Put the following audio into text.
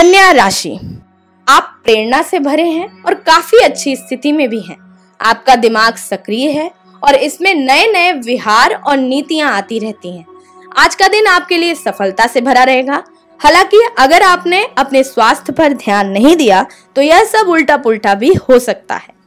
कन्या राशि, आप प्रेरणा से भरे हैं और काफी अच्छी स्थिति में भी हैं। आपका दिमाग सक्रिय है और इसमें नए नए विहार और नीतियां आती रहती हैं। आज का दिन आपके लिए सफलता से भरा रहेगा। हालांकि अगर आपने अपने स्वास्थ्य पर ध्यान नहीं दिया तो यह सब उल्टा पुल्टा भी हो सकता है।